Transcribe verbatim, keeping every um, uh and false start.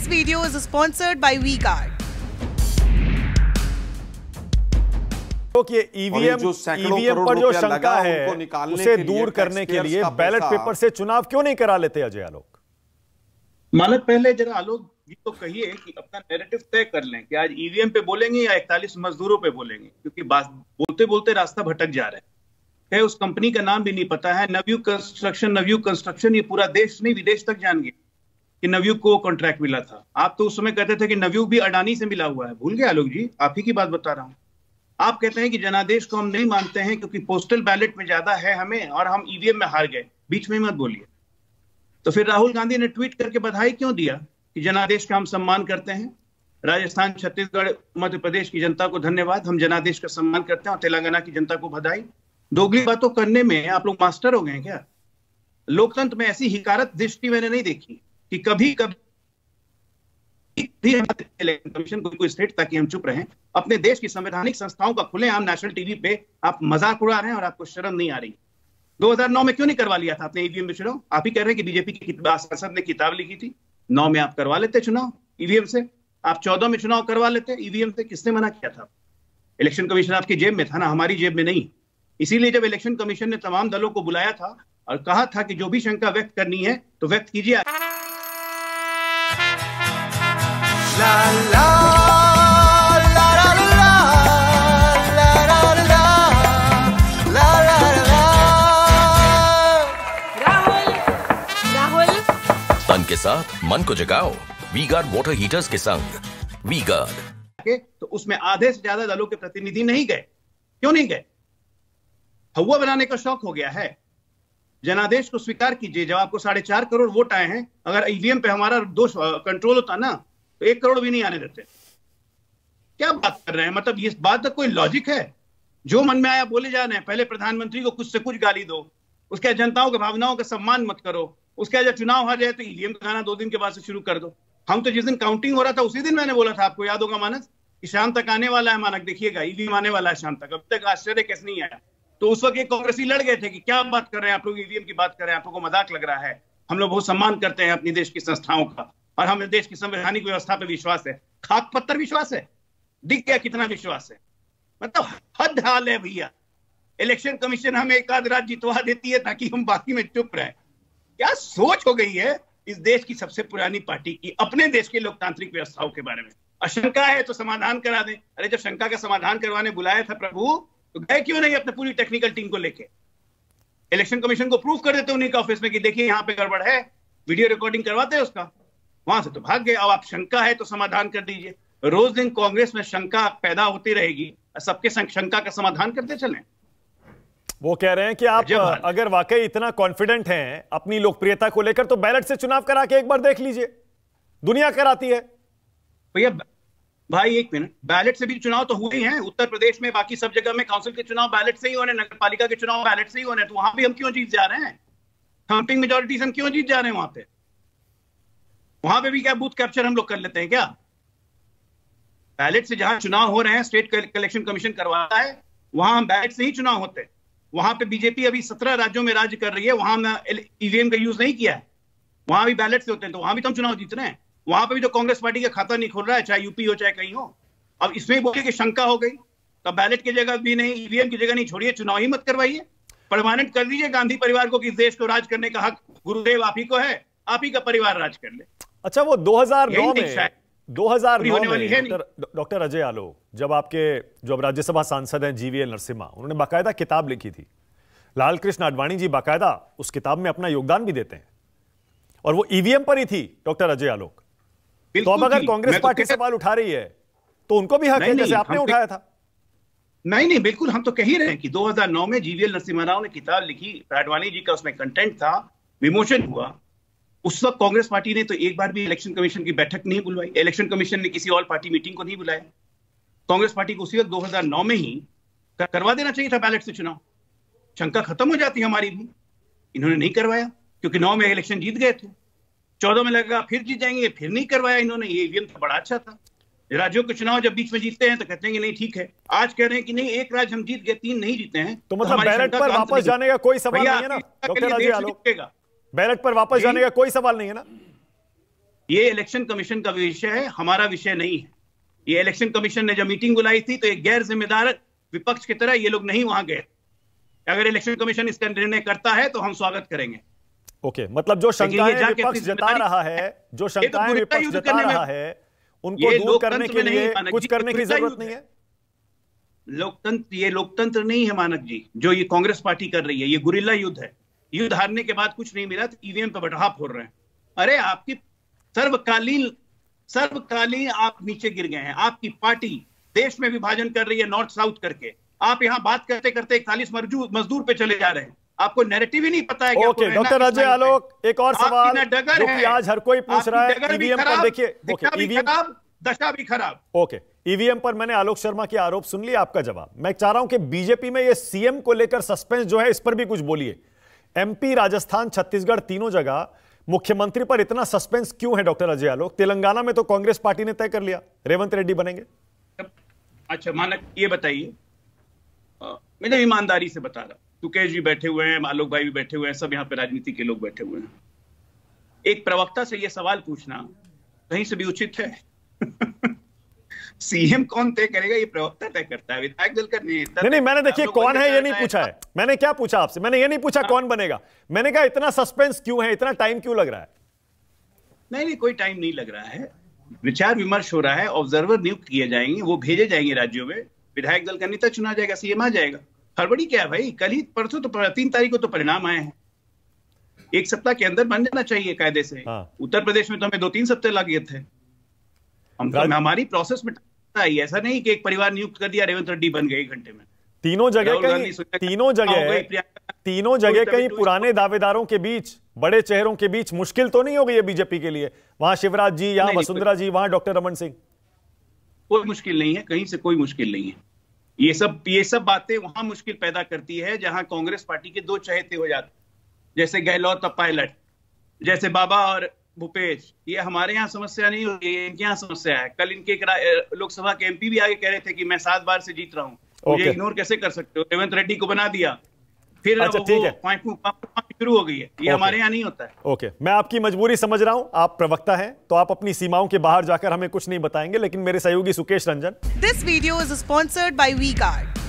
This video is sponsored by wecard. EVM EVM पर जो शंका है उसे दूर करने के लिए बैलेट पेपर से चुनाव क्यों नहीं करा लेते अजय आलोक? मानक पहले जरा आलोक ये तो कहिए कि अपना नैरेटिव तय कर लें कि आज ईवीएम पे बोलेंगे या इकतालीस मजदूरों पे बोलेंगे, क्योंकि बोलते बोलते रास्ता भटक जा रहा है। उस कंपनी का नाम भी नहीं पता है, नवयुग कंस्ट्रक्शन। नवयुग कंस्ट्रक्शन ये पूरा देश नहीं विदेश तक जान गया कि नवयुग को कॉन्ट्रैक्ट मिला था। आप तो उस समय कहते थे कि नवयुग भी अडानी से मिला हुआ है। भूल गए आलोक जी, आप ही की बात बता रहा हूँ। आप कहते हैं कि जनादेश को हम नहीं मानते हैं क्योंकि पोस्टल बैलेट में ज्यादा है हमें और हम ईवीएम में हार गए। बीच में मत बोलिए। तो फिर राहुल गांधी ने ट्वीट करके बधाई क्यों दिया कि जनादेश का हम सम्मान करते हैं, राजस्थान, छत्तीसगढ़, मध्य प्रदेश की जनता को धन्यवाद, हम जनादेश का सम्मान करते हैं और तेलंगाना की जनता को बधाई। दोगली बातों करने में आप लोग मास्टर हो गए क्या? लोकतंत्र में ऐसी हिकारत दृष्टि मैंने नहीं देखी कि कभी कभी इलेक्शन कमीशन को स्टेट ताकि हम चुप रहें। अपने देश की संवैधानिक संस्थाओं का खुलेआम नेशनल टीवी पे आप मजाक उड़ा रहे हैं और आपको शर्म नहीं आ रही। दो हज़ार नौ में क्यों नहीं करवा लिया था आपने ईवीएम में चुनाव? आप ही कह रहे हैं कि बीजेपी की सांसद ने किताब लिखी थी। नौ में आप करवा लेते चुनाव ईवीएम से, आप चौदह में चुनाव करवा लेते ईवीएम से। किसने मना किया था? इलेक्शन कमीशन आपकी जेब में था ना, हमारी जेब में नहीं। इसीलिए जब इलेक्शन कमीशन ने तमाम दलों को बुलाया था और कहा था कि जो भी शंका व्यक्त करनी है तो व्यक्त कीजिए। La la la la la la la la la la la. Rahul Rahul तन के साथ मन को जगाओ। वी गार्ड वाटर हीटर्स के संग वी गार्ड। तो उसमें आधे से ज्यादा दलों के प्रतिनिधि नहीं गए। क्यों नहीं गए? हवा बनाने का शौक हो गया है। जनादेश को स्वीकार कीजिए। जब आपको साढ़े चार करोड़ वोट आए हैं, अगर ईवीएम पे हमारा दोष कंट्रोल होता ना तो एक करोड़ भी नहीं आने देते। क्या बात कर रहे हैं? मतलब इस बात का कोई लॉजिक है? जो मन में आया बोले जा रहे हैं। पहले प्रधानमंत्री को कुछ से कुछ गाली दो, उसके बाद जनताओं की भावनाओं का सम्मान मत करो, उसके बाद जब चुनाव हार जाए तो ईवीएम का गाना दो दिन के बाद से शुरू कर दो। हम तो जिस दिन काउंटिंग हो रहा था उसी दिन मैंने बोला था, आपको याद होगा मानस, कि शाम तक आने वाला है। मानक देखिएगा ईवीएम आने वाला है शाम तक। अब तक आश्चर्य कैसे नहीं आया? तो उस वक्त एक कांग्रेसी लड़ गए थे कि क्या बात कर रहे हैं आप लोग, ईवीएम की बात कर रहे हैं, आप लोगों को मजाक लग रहा है। हम लोग बहुत सम्मान करते हैं अपने देश की संस्थाओं का और हमें देश की संवैधानिक व्यवस्था पे विश्वास है। खाक पत्थर विश्वास है। दिख गया कितना विश्वास है। मतलब हद हाल है भैया। इलेक्शन कमीशन हमें एक आध रात जितवा देती है ताकि हम बाकी में चुप रहें। क्या सोच हो गई है इस देश की सबसे पुरानी पार्टी की अपने देश के लोकतांत्रिक व्यवस्थाओं के बारे में? आशंका है तो समाधान करा दें। अरे जब शंका का समाधान करवाने बुलाया था प्रभु, तो गए क्यों नहीं अपने पूरी टेक्निकल टीम को लेके? इलेक्शन कमीशन को प्रूफ कर देते उन्हीं के ऑफिस में कि देखिए यहाँ पे गड़बड़ है, वीडियो रिकॉर्डिंग करवाते हैं उसका। वहां से तो भाग गए। अब आप शंका है तो समाधान कर दीजिए। रोज दिन कांग्रेस में शंका पैदा होती रहेगी। सबके शंका का समाधान करते चलें। वो कह रहे हैं कि आप अगर वाकई इतना कॉन्फिडेंट हैं अपनी लोकप्रियता को लेकर तो बैलेट से चुनाव करा के एक बार देख लीजिए, दुनिया कराती है। भैया भाई एक मिनट, बैलेट से भी चुनाव तो हुए हैं उत्तर प्रदेश में, बाकी सब जगह में काउंसिल के चुनाव बैलेट से ही होने, नगर पालिका के चुनाव बैलेट से ही होने, तो वहां भी हम क्यों जीत जा रहे हैं? थम्पिंग मेजोरिटी से हम क्यों जीत जा रहे हैं वहां पे? वहां पे भी क्या बूथ कैप्चर हम लोग कर लेते हैं क्या? बैलेट से जहां चुनाव हो रहे हैं स्टेट इलेक्शन कमीशन करवाता है, वहां हम बैलेट से ही चुनाव होते हैं। वहां पे बीजेपी अभी सत्रह राज्यों में राज्य कर रही है, वहां हमने ईवीएम का यूज नहीं किया है, वहां भी बैलेट से होते हैं, तो वहां भी तो हम चुनाव जीत रहे हैं। वहां पे भी तो कांग्रेस पार्टी का खाता नहीं खुल रहा है, चाहे यूपी हो चाहे कहीं हो। अब इसमें बोलिए कि शंका हो गई तो बैलेट की जगह भी नहीं, ईवीएम की जगह नहीं, छोड़िए चुनाव ही मत करवाइए। परमानेंट कर दीजिए गांधी परिवार को कि इस देश को राज करने का हक गुरुदेव आप ही को है, आप ही का परिवार राज कर ले। अच्छा वो दो हज़ार नौ में दो हज़ार नौ में डॉक्टर अजय आलोक जब आपके जो अब राज्यसभा सांसद हैं जीवीएल नरसिम्हा, उन्होंने बाकायदा किताब लिखी थी। लाल कृष्ण आडवाणी जी बाकायदा उस किताब में अपना योगदान भी देते हैं और वो ईवीएम पर ही थी डॉक्टर अजय आलोक। तो अब अगर कांग्रेस पार्टी सवाल उठा रही है तो उनको भी हक है जैसे आपने उठाया था। नहीं नहीं बिल्कुल, हम तो कह ही रहे हैं कि दो हज़ार नौ में जीवीएल नरसिम्हा राव ने किताब लिखी, आडवाणी जी का उसमें कंटेंट था, विमोचन हुआ। उस वक्त कांग्रेस पार्टी ने तो एक बार भी इलेक्शन कमीशन की बैठक नहीं बुलवाई, इलेक्शन कमीशन ने किसी और पार्टी मीटिंग को नहीं बुलाया। कांग्रेस पार्टी को उसी वक्त दो हज़ार नौ में ही करवा देना चाहिए था बैलेट से चुनाव, शंका खत्म हो जाती हमारी भी। इन्होंने नहीं करवाया क्योंकि नौ में इलेक्शन जीत गए थे, चौदह में लगा फिर जीत जाएंगे, फिर नहीं करवाया इन्होंने। ये ईवीएम तो बड़ा अच्छा था। राज्यों के चुनाव जब बीच में जीतते हैं तो कहते हैं कि नहीं ठीक है, आज कह रहे हैं कि नहीं एक राज्य हम जीत गए, तीन नहीं जीते हैं। तो मतलब बैलेट पर वापस जाने का कोई सवाल नहीं है ना? बैलेट पर वापस जाने का कोई सवाल नहीं है ना? ये इलेक्शन कमीशन का विषय है, हमारा विषय नहीं है। ये इलेक्शन कमीशन ने जब मीटिंग बुलाई थी तो एक गैर जिम्मेदार विपक्ष की तरह ये लोग नहीं वहां गए। अगर इलेक्शन कमीशन इसका निर्णय करता है तो हम स्वागत करेंगे। ओके, मतलब जो शंकाएं विपक्ष जता रहा है, जो शंकाएं विपक्ष जता रहा है, उनको दूर करने के लिए कुछ करने की जरूरत नहीं है। लोकतंत्र, ये लोकतंत्र नहीं है मानक जी, जो ये कांग्रेस पार्टी कर रही है। ये गुरिल्ला युद्ध है। युद्ध हारने के बाद कुछ नहीं मिला तो ईवीएम पर बटहा फोड़ रहे हैं। अरे आपकी सर्वकालीन सर्वकालीन आप नीचे गिर गए हैं। आपकी पार्टी देश में विभाजन कर रही है नॉर्थ साउथ करके। आप यहाँ बात करते करते इकतालीस मजदूर पे चले जा रहे हैं। आपको नैरेटिव ही नहीं पता है। ओके डॉक्टर अजय आलोक, एक और सवाल जो कि आज हर कोई पूछ रहा है, ईवीएम पर देखिए, दिखा भी खराब, दशा भी खराब। ओके, ईवीएम पर मैंने आलोक शर्मा के आरोप सुन लिया, आपका जवाब। मैं चाह रहा हूं कि बीजेपी में ये सीएम को लेकर सस्पेंस जो है इस पर भी कुछ बोलिए। एमपी, राजस्थान, छत्तीसगढ़ तीनों जगह मुख्यमंत्री पर इतना सस्पेंस क्यों है डॉक्टर अजय आलोक? तेलंगाना में तो कांग्रेस पार्टी ने तय कर लिया रेवंत रेड्डी बनेंगे। अच्छा मानक, ये बताइए, मैं ईमानदारी से बता रहा हूं, सुकेश जी बैठे हुए हैं, आलोक भाई भी बैठे हुए हैं, सब यहाँ पे राजनीति के लोग बैठे हुए हैं। एक प्रवक्ता से यह सवाल पूछना कहीं से भी उचित है? सीएम कौन तय करेगा ये प्रवक्ता तय करता है, विधायक दल का नेता नहीं। मैंने देखिए कौन है ये नहीं पूछा है। मैंने क्या पूछा आपसे? मैंने ये नहीं पूछा कौन बनेगा, मैंने कहा इतना सस्पेंस क्यों है, इतना टाइम क्यों लग रहा है? नहीं नहीं, कोई टाइम नहीं लग रहा है, विचार विमर्श हो रहा है। ऑब्जर्वर नियुक्त किए जाएंगे, वो भेजे जाएंगे राज्यों में, विधायक दल का नेता चुना जाएगा, सीएम आ जाएगा। हड़बड़ी क्या है भाई? कल ही परसों तो तीन तारीख को तो परिणाम आए हैं, एक सप्ताह के अंदर बन जाना चाहिए कायदे से। उत्तर प्रदेश में तो हमें दो तीन सप्ताह लग गए थे। हम हमारी प्रोसेस में ऐसा नहीं कि एक परिवार नियुक्त कर दिया, रेवंत रेड्डी बन गए घंटे में। तीनों जगह कहीं तीनों जगह तीनों जगह कहीं पुराने दावेदारों के बीच, बड़े चेहरों के बीच मुश्किल तो नहीं हो गई है बीजेपी के लिए? वहां शिवराज जी, यहाँ वसुंधरा जी, वहां डॉक्टर रमन सिंह। कोई मुश्किल नहीं है, कहीं से कोई मुश्किल नहीं है। ये सब ये सब बातें वहां मुश्किल पैदा करती है जहां कांग्रेस पार्टी के दो चहेते हो जाते, जैसे गहलोत और पायलट, जैसे बाबा और भूपेश। ये हमारे यहाँ समस्या नहीं हो रही है, इनके यहाँ समस्या है। कल इनके लोकसभा के एमपी भी आगे कह रहे थे कि मैं सात बार से जीत रहा हूँ, मुझे okay. इग्नोर कैसे कर सकते हो? रेवंत रेड्डी को बना दिया, फिर अच्छा, शुरू हो गई है। ये okay. हमारे यहाँ नहीं होता है। Okay okay. मैं आपकी मजबूरी समझ रहा हूँ, आप प्रवक्ता हैं तो आप अपनी सीमाओं के बाहर जाकर हमें कुछ नहीं बताएंगे, लेकिन मेरे सहयोगी Sukesh Ranjan. This video is sponsored by we card.